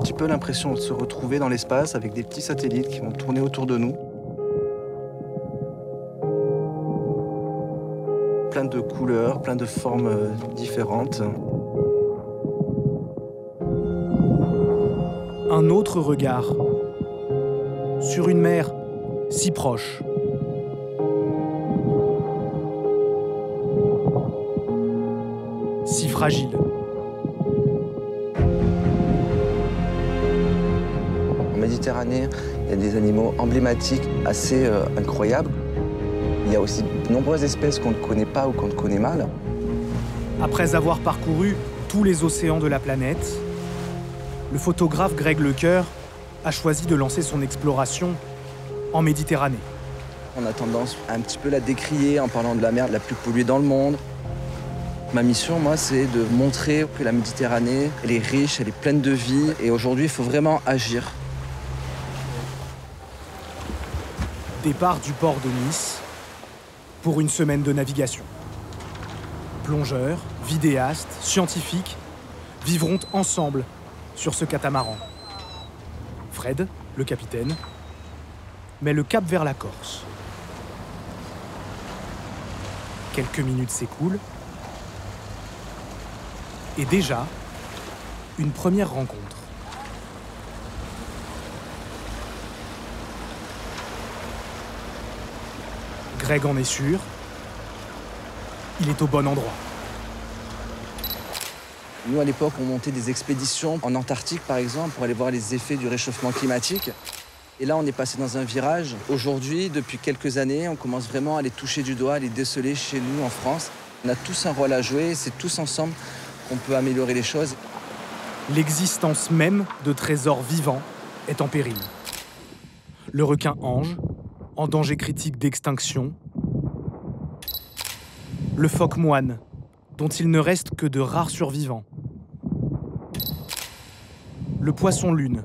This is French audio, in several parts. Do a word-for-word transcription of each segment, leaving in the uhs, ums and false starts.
petit peu l'impression de se retrouver dans l'espace avec des petits satellites qui vont tourner autour de nous. Plein de couleurs, plein de formes différentes. Un autre regard, sur une mer si proche. Si fragile. En Méditerranée, il y a des animaux emblématiques assez euh, incroyables. Il y a aussi de nombreuses espèces qu'on ne connaît pas ou qu'on connaît mal. Après avoir parcouru tous les océans de la planète, le photographe Greg Lecoeur a choisi de lancer son exploration en Méditerranée. On a tendance à un petit peu la décrier en parlant de la mer la plus polluée dans le monde. Ma mission, moi, c'est de montrer que la Méditerranée, elle est riche, elle est pleine de vie. Et aujourd'hui, il faut vraiment agir. Départ du port de Nice. Pour une semaine de navigation. Plongeurs, vidéastes, scientifiques vivront ensemble sur ce catamaran. Fred, le capitaine, met le cap vers la Corse. Quelques minutes s'écoulent et déjà, une première rencontre. Greg en est sûr, il est au bon endroit. Nous, à l'époque, on montait des expéditions en Antarctique, par exemple, pour aller voir les effets du réchauffement climatique. Et là, on est passé dans un virage. Aujourd'hui, depuis quelques années, on commence vraiment à les toucher du doigt, à les déceler chez nous, en France. On a tous un rôle à jouer, c'est tous ensemble qu'on peut améliorer les choses. L'existence même de trésors vivants est en péril. Le requin ange, en danger critique d'extinction. Le phoque moine, dont il ne reste que de rares survivants. Le poisson lune,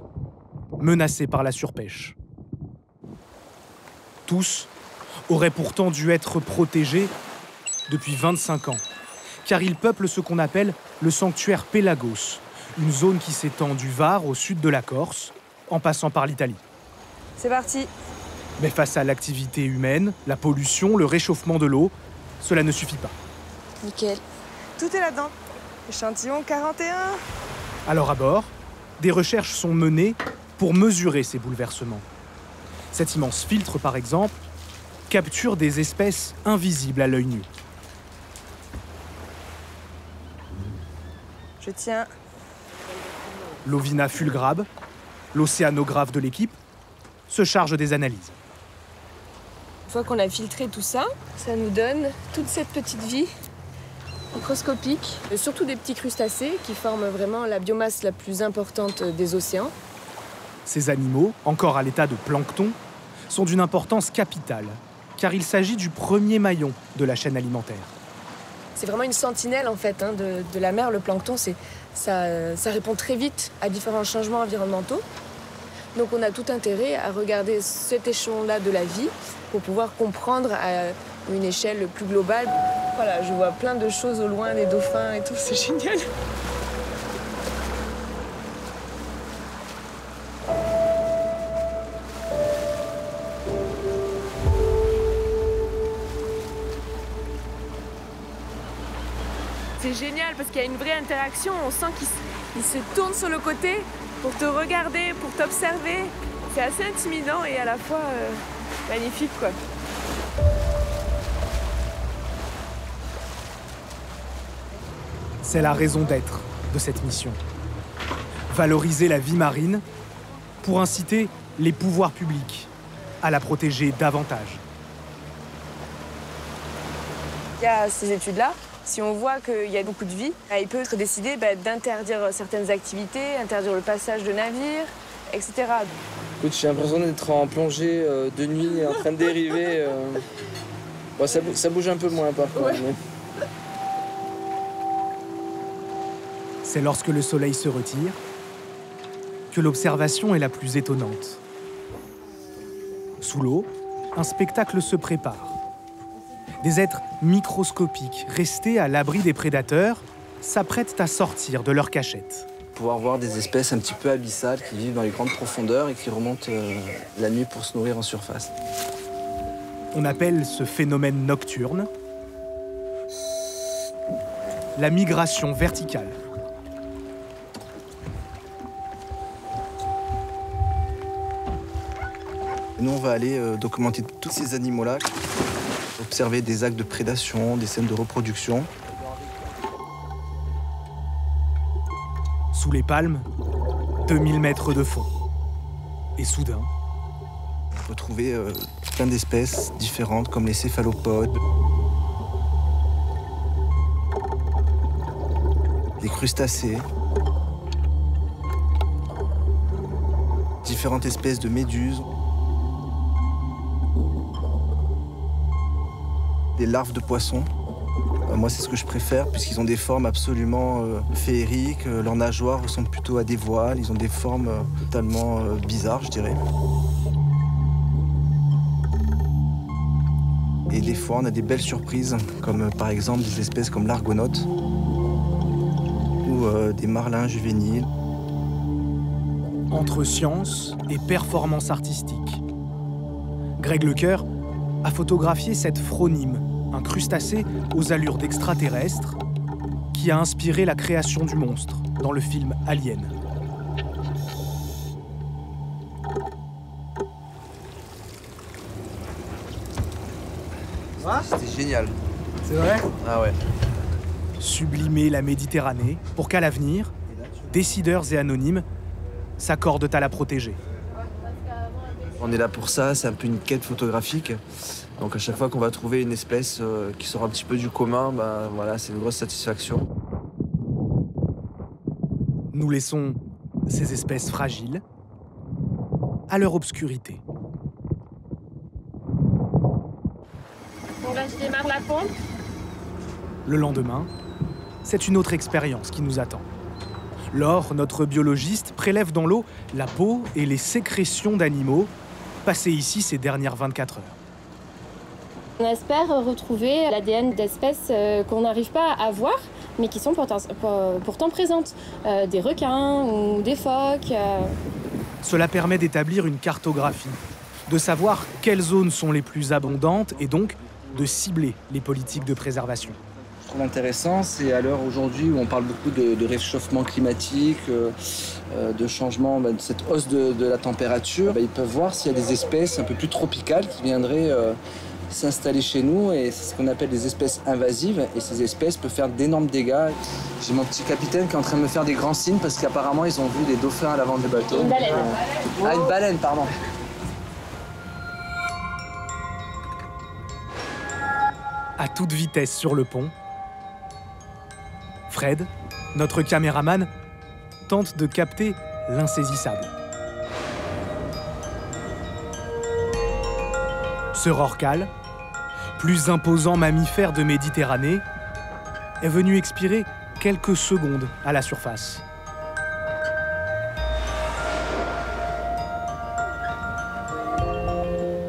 menacé par la surpêche. Tous auraient pourtant dû être protégés depuis vingt-cinq ans, car ils peuplent ce qu'on appelle le sanctuaire Pelagos, une zone qui s'étend du Var au sud de la Corse, en passant par l'Italie. C'est parti. Mais face à l'activité humaine, la pollution, le réchauffement de l'eau, cela ne suffit pas. Nickel. Tout est là-dedans. Échantillon quarante et un. Alors à bord, des recherches sont menées pour mesurer ces bouleversements. Cet immense filtre, par exemple, capture des espèces invisibles à l'œil nu. Je tiens. L'Ovina Fulgrabe, l'océanographe de l'équipe, se charge des analyses. Une fois qu'on a filtré tout ça, ça nous donne toute cette petite vie microscopique, et surtout des petits crustacés qui forment vraiment la biomasse la plus importante des océans. Ces animaux, encore à l'état de plancton, sont d'une importance capitale, car il s'agit du premier maillon de la chaîne alimentaire. C'est vraiment une sentinelle en fait hein, de, de la mer. Le plancton, c'est, ça, ça répond très vite à différents changements environnementaux. Donc on a tout intérêt à regarder cet échelon-là de la vie pour pouvoir comprendre à une échelle plus globale. Voilà, je vois plein de choses au loin, des dauphins et tout, c'est génial. C'est génial parce qu'il y a une vraie interaction, on sent qu'il se tourne sur le côté pour te regarder, pour t'observer. C'est assez intimidant et à la fois euh, magnifique, quoi. C'est la raison d'être de cette mission. Valoriser la vie marine pour inciter les pouvoirs publics à la protéger davantage. Il y a ces études-là. Si on voit qu'il y a beaucoup de vie, il peut être décidé bah, d'interdire certaines activités, interdire le passage de navires, et cetera. Écoute, j'ai l'impression d'être en plongée euh, de nuit, en train de dériver. Euh... Bon, ça, ça bouge un peu moins, par contre. Ouais. Mais... C'est lorsque le soleil se retire que l'observation est la plus étonnante. Sous l'eau, un spectacle se prépare. Des êtres microscopiques, restés à l'abri des prédateurs, s'apprêtent à sortir de leur cachette. pouvoir voir des espèces un petit peu abyssales qui vivent dans les grandes profondeurs et qui remontent euh, la nuit pour se nourrir en surface. On appelle ce phénomène nocturne la migration verticale. Nous, on va aller euh, documenter tous ces animaux-là, observer des actes de prédation, des scènes de reproduction. Sous les palmes, deux mille mètres de fond. Et soudain... on peut trouver euh, plein d'espèces différentes, comme les céphalopodes, les crustacés, différentes espèces de méduses, des larves de poissons. Euh, moi, c'est ce que je préfère, puisqu'ils ont des formes absolument euh, féeriques. Euh, leurs nageoires ressemblent plutôt à des voiles. Ils ont des formes euh, totalement euh, bizarres, je dirais. Et des fois, on a des belles surprises, comme euh, par exemple des espèces comme l'argonaute ou euh, des marlins juvéniles. Entre science et performance artistique, Greg Lecoeur a photographié cette phronime, un crustacé aux allures d'extraterrestre, qui a inspiré la création du monstre dans le film Alien. C'était génial. C'est vrai? Ah ouais. Sublimer la Méditerranée pour qu'à l'avenir, décideurs et anonymes s'accordent à la protéger. On est là pour ça, c'est un peu une quête photographique. Donc à chaque fois qu'on va trouver une espèce euh, qui sort un petit peu du commun, bah, voilà, c'est une grosse satisfaction. Nous laissons ces espèces fragiles à leur obscurité. Bon là, je démarre la pompe. Le lendemain, c'est une autre expérience qui nous attend. Laure, notre biologiste, prélève dans l'eau la peau et les sécrétions d'animaux passés ici ces dernières vingt-quatre heures. On espère retrouver l'A D N d'espèces qu'on n'arrive pas à voir, mais qui sont pourtant, pourtant présentes. Euh, des requins ou des phoques. Euh... Cela permet d'établir une cartographie, de savoir quelles zones sont les plus abondantes et donc de cibler les politiques de préservation. Ce que je trouve intéressant, c'est à l'heure aujourd'hui où on parle beaucoup de, de réchauffement climatique, euh, de changement, bah, de cette hausse de, de la température, bah, ils peuvent voir s'il y a des espèces un peu plus tropicales qui viendraient euh, s'installer chez nous, et c'est ce qu'on appelle des espèces invasives, et ces espèces peuvent faire d'énormes dégâts. J'ai mon petit capitaine qui est en train de me faire des grands signes parce qu'apparemment ils ont vu des dauphins à l'avant des bateaux. Une baleine. Euh... Ah, une baleine, pardon. À toute vitesse sur le pont, Fred, notre caméraman, tente de capter l'insaisissable. Ce rorqual, plus imposant mammifère de Méditerranée, est venu expirer quelques secondes à la surface.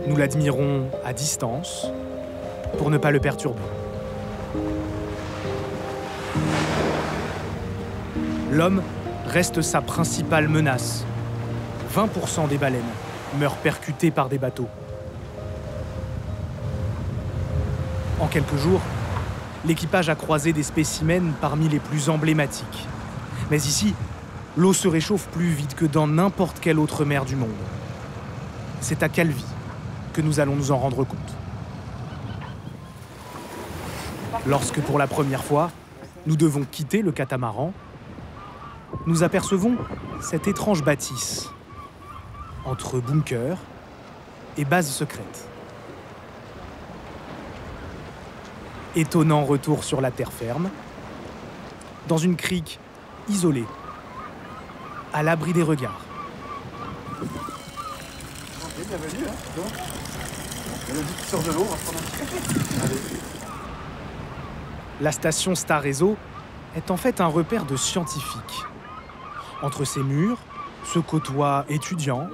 Nous l'admirons à distance pour ne pas le perturber. L'homme reste sa principale menace. vingt pour cent des baleines meurent percutées par des bateaux. En quelques jours, l'équipage a croisé des spécimens parmi les plus emblématiques. Mais ici, l'eau se réchauffe plus vite que dans n'importe quelle autre mer du monde. C'est à Calvi que nous allons nous en rendre compte. Lorsque, pour la première fois, nous devons quitter le catamaran, nous apercevons cette étrange bâtisse, entre bunker et base secrète. Étonnant retour sur la terre ferme, dans une crique isolée, à l'abri des regards. Bienvenue, hein, donc. On a dit qu'il sort de l'eau, on va prendre un petit café. Allez. La station Star-Réseau est en fait un repère de scientifiques. Entre ces murs se côtoient étudiants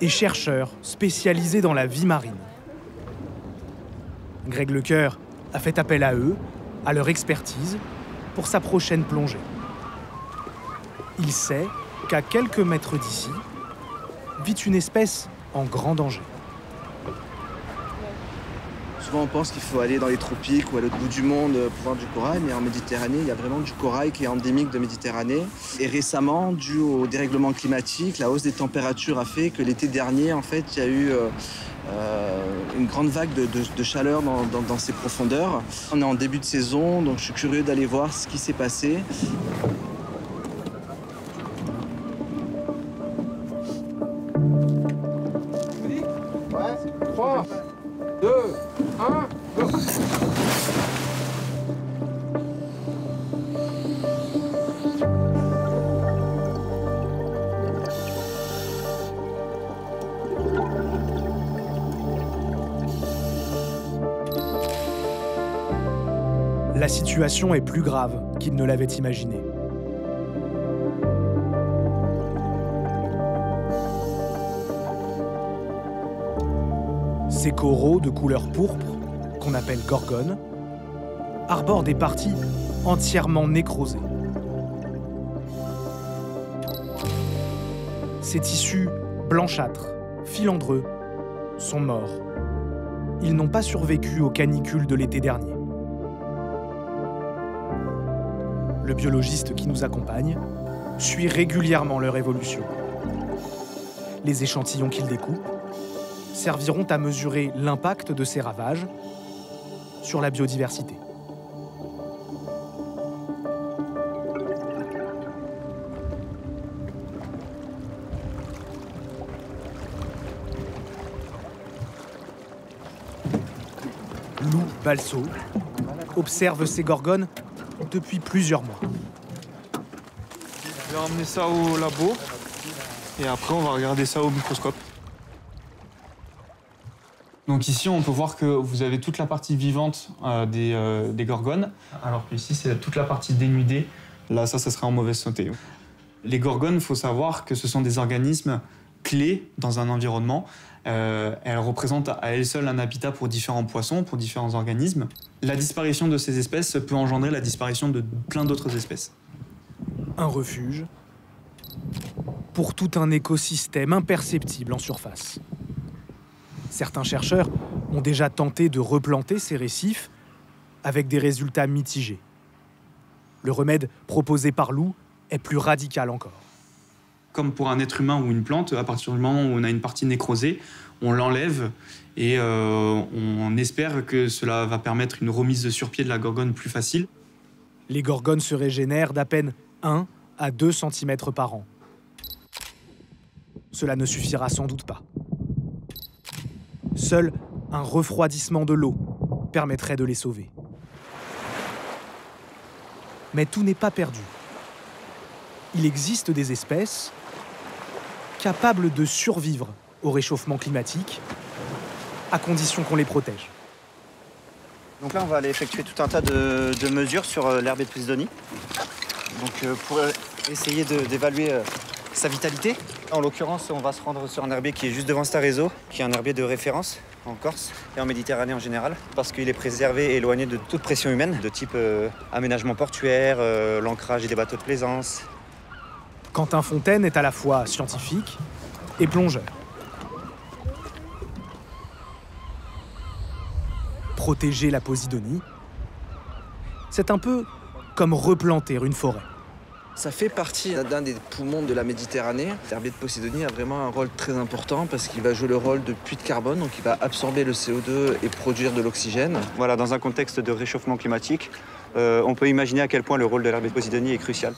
et chercheurs spécialisés dans la vie marine. Greg Lecoeur a fait appel à eux, à leur expertise, pour sa prochaine plongée. Il sait qu'à quelques mètres d'ici, vit une espèce en grand danger. Souvent, on pense qu'il faut aller dans les tropiques ou à l'autre bout du monde pour voir du corail, mais en Méditerranée, il y a vraiment du corail qui est endémique de Méditerranée. Et récemment, dû au dérèglement climatique, la hausse des températures a fait que l'été dernier, en fait, il y a eu euh, une grande vague de, de, de chaleur dans, dans, dans ces profondeurs. On est en début de saison, donc je suis curieux d'aller voir ce qui s'est passé. La situation est plus grave qu'il ne l'avait imaginé. Ces coraux de couleur pourpre, qu'on appelle gorgones, arborent des parties entièrement nécrosées. Ces tissus blanchâtres, filandreux, sont morts. Ils n'ont pas survécu aux canicules de l'été dernier. Le biologiste qui nous accompagne suit régulièrement leur évolution. Les échantillons qu'il découpe serviront à mesurer l'impact de ces ravages sur la biodiversité. Loup Balso observe ces gorgones depuis plusieurs mois. Je vais ramener ça au labo et après on va regarder ça au microscope. Donc ici on peut voir que vous avez toute la partie vivante euh, des, euh, des gorgones, alors que ici c'est toute la partie dénudée. Là ça, ça serait en mauvaise santé. Les gorgones, il faut savoir que ce sont des organismes clés dans un environnement. Euh, elles représentent à elles seules un habitat pour différents poissons, pour différents organismes. La disparition de ces espèces peut engendrer la disparition de plein d'autres espèces. Un refuge pour tout un écosystème imperceptible en surface. Certains chercheurs ont déjà tenté de replanter ces récifs avec des résultats mitigés. Le remède proposé par Lou est plus radical encore. Comme pour un être humain ou une plante, à partir du moment où on a une partie nécrosée, on l'enlève et euh, on espère que cela va permettre une remise sur pied de la gorgone plus facile. Les gorgones se régénèrent d'à peine un à deux centimètres par an. Cela ne suffira sans doute pas. Seul un refroidissement de l'eau permettrait de les sauver. Mais tout n'est pas perdu. Il existe des espèces capables de survivre au réchauffement climatique, à condition qu'on les protège. Donc là, on va aller effectuer tout un tas de, de mesures sur l'herbe de Posidonie. Donc euh, pour essayer d'évaluer euh, sa vitalité. En l'occurrence, on va se rendre sur un herbier qui est juste devant Stareso, qui est un herbier de référence en Corse et en Méditerranée en général, parce qu'il est préservé et éloigné de toute pression humaine, de type euh, aménagement portuaire, euh, l'ancrage des bateaux de plaisance. Quentin Fontaine est à la fois scientifique et plongeur. Protéger la Posidonie, c'est un peu comme replanter une forêt. Ça fait partie d'un des poumons de la Méditerranée. L'herbier de Posidonie a vraiment un rôle très important parce qu'il va jouer le rôle de puits de carbone, donc il va absorber le C O deux et produire de l'oxygène. Voilà, dans un contexte de réchauffement climatique, euh, on peut imaginer à quel point le rôle de l'herbier de Posidonie est crucial.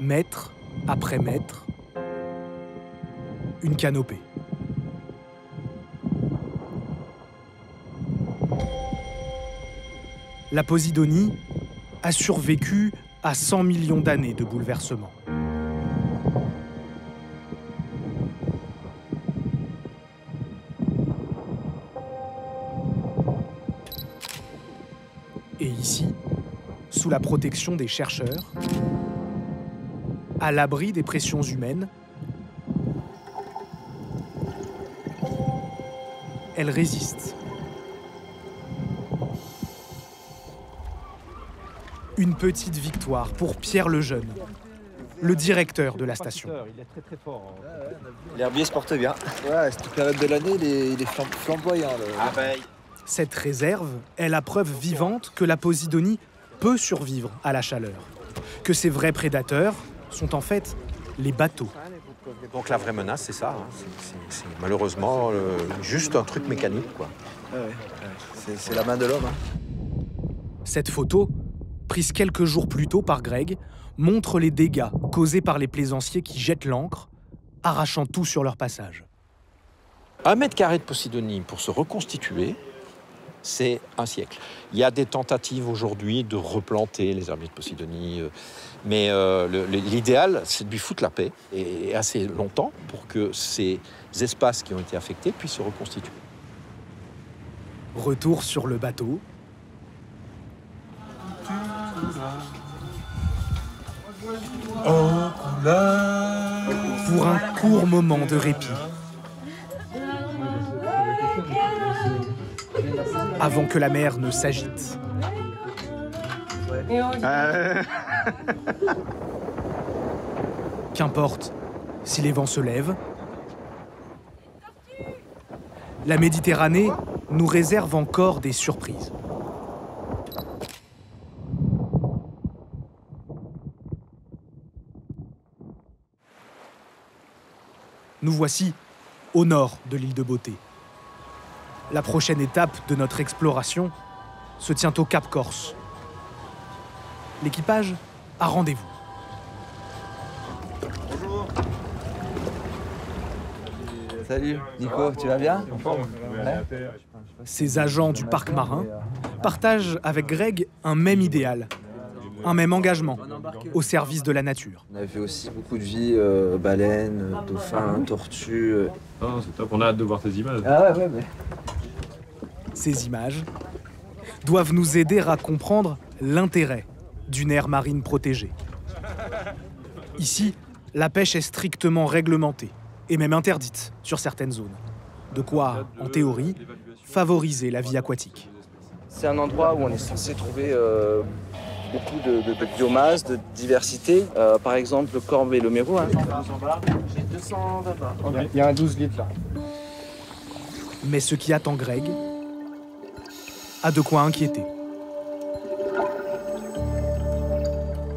Mètre après mètre, une canopée. La Posidonie a survécu à cent millions d'années de bouleversements. Et ici, sous la protection des chercheurs, à l'abri des pressions humaines. Elle résiste. Une petite victoire pour Pierre le Jeune, le directeur de la station. L'herbier se porte bien. Ouais, cette période de l'année, il est, il est flamboyant. Le... Ah ben... Cette réserve est la preuve vivante que la Posidonie peut survivre à la chaleur, que ses vrais prédateurs sont en fait les bateaux. Donc la vraie menace, c'est ça. Hein. C'est malheureusement euh, juste un truc mécanique, quoi. Ouais, ouais. C'est la main de l'homme. Hein. Cette photo, prise quelques jours plus tôt par Greg, montre les dégâts causés par les plaisanciers qui jettent l'ancre, arrachant tout sur leur passage. Un mètre carré de Posidonie pour se reconstituer, c'est un siècle. Il y a des tentatives aujourd'hui de replanter les herbiers de Posidonie, mais euh, l'idéal, c'est de lui foutre la paix, et assez longtemps, pour que ces espaces qui ont été affectés puissent se reconstituer. Retour sur le bateau. Pour un court moment de répit. Avant que la mer ne s'agite. Euh... Qu'importe si les vents se lèvent, la Méditerranée nous réserve encore des surprises. Nous voici au nord de l'île de Beauté. La prochaine étape de notre exploration se tient au Cap Corse. L'équipage a rendez-vous. Bonjour. Salut, Nico, tu vas bien? Ouais. Ces agents du parc marin partagent avec Greg un même idéal, un même engagement au service de la nature. On a vu aussi beaucoup de vies, euh, baleines, dauphins, tortues. Euh... Oh, c'est top, on a hâte de voir tes images. Ah ouais, ouais, mais... Ces images doivent nous aider à comprendre l'intérêt d'une aire marine protégée. Ici, la pêche est strictement réglementée et même interdite sur certaines zones. De quoi, en théorie, favoriser la vie aquatique. C'est un endroit où on est censé trouver euh, beaucoup de, de, de biomasse, de diversité. Euh, par exemple, le corbe et le mérou. Hein. Il y a un douze litres là. Mais ce qui attend Greg a de quoi inquiéter.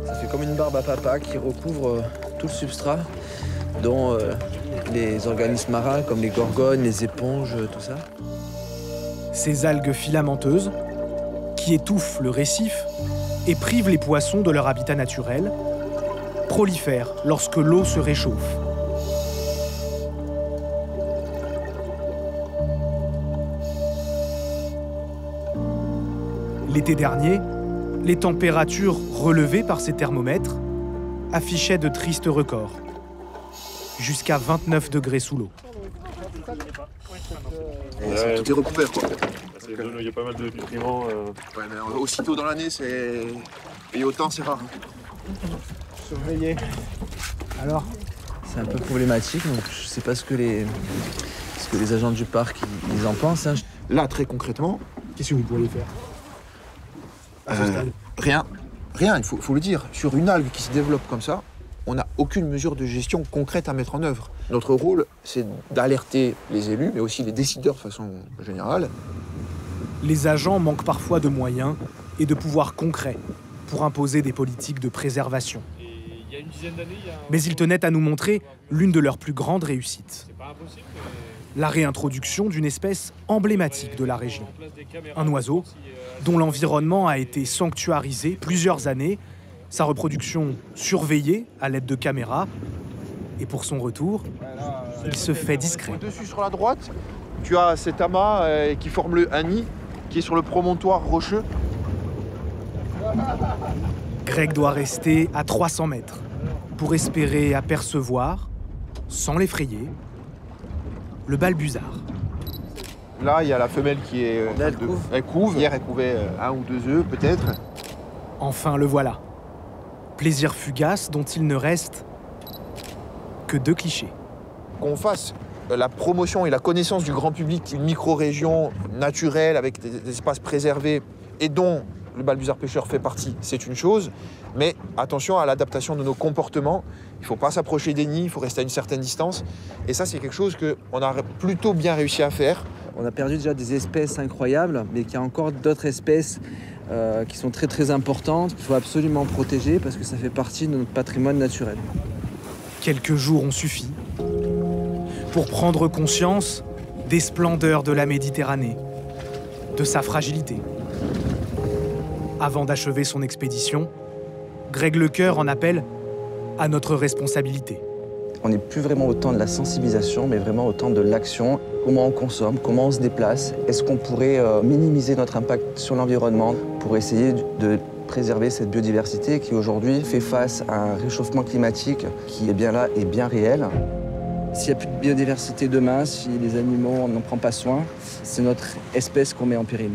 Ça fait comme une barbe à papa qui recouvre euh, tout le substrat, dont euh, les organismes marins comme les gorgones, les éponges, tout ça. Ces algues filamenteuses qui étouffent le récif et privent les poissons de leur habitat naturel prolifèrent lorsque l'eau se réchauffe. L'été dernier, les températures relevées par ces thermomètres affichaient de tristes records, jusqu'à vingt-neuf degrés sous l'eau. Ouais, tout est recouvert, quoi. Il y a pas mal de nutriments. Euh... Ouais, mais aussitôt dans l'année, c'est... Et autant, c'est rare. Surveiller. Alors, c'est un peu problématique, donc je sais pas ce que les, ce que les agents du parc ils en pensent. Hein. Là, très concrètement, qu'est-ce que vous pourriez faire ? Euh, rien, rien, il faut, faut le dire. Sur une algue qui se développe comme ça, on n'a aucune mesure de gestion concrète à mettre en œuvre. Notre rôle, c'est d'alerter les élus, mais aussi les décideurs de façon générale. Les agents manquent parfois de moyens et de pouvoirs concrets pour imposer des politiques de préservation. Mais ils tenaient à nous montrer l'une de leurs plus grandes réussites. La réintroduction d'une espèce emblématique de la région. Un oiseau dont l'environnement a été sanctuarisé plusieurs années, sa reproduction surveillée à l'aide de caméras, et pour son retour, il se fait discret. Au-dessus sur la droite, tu as cet amas euh, qui forme le, un nid, qui est sur le promontoire rocheux. Greg doit rester à trois cents mètres pour espérer apercevoir, sans l'effrayer, le balbuzard. Là, il y a la femelle qui est... Là, elle couve. Elle couve. Hier, elle couvait un ou deux œufs, peut-être. Enfin, le voilà. Plaisir fugace dont il ne reste que deux clichés. Qu'on fasse la promotion et la connaissance du grand public d'une micro-région naturelle avec des espaces préservés et dont le balbuzard pêcheur fait partie, c'est une chose, mais attention à l'adaptation de nos comportements. Il ne faut pas s'approcher des nids, il faut rester à une certaine distance. Et ça, c'est quelque chose qu'on a plutôt bien réussi à faire. On a perdu déjà des espèces incroyables, mais qu'il y a encore d'autres espèces euh, qui sont très très importantes, qu'il faut absolument protéger parce que ça fait partie de notre patrimoine naturel. Quelques jours ont suffi pour prendre conscience des splendeurs de la Méditerranée, de sa fragilité. Avant d'achever son expédition, Greg Lecoeur en appelle à notre responsabilité. On n'est plus vraiment au temps de la sensibilisation, mais vraiment au temps de l'action. Comment on consomme, comment on se déplace, est-ce qu'on pourrait euh, minimiser notre impact sur l'environnement pour essayer de préserver cette biodiversité qui aujourd'hui fait face à un réchauffement climatique qui est bien là et bien réel. S'il n'y a plus de biodiversité demain, si les animaux n'en prend pas soin, c'est notre espèce qu'on met en péril.